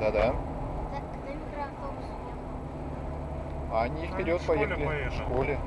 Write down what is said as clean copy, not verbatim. Да-да. А они вперед поехали. В школе.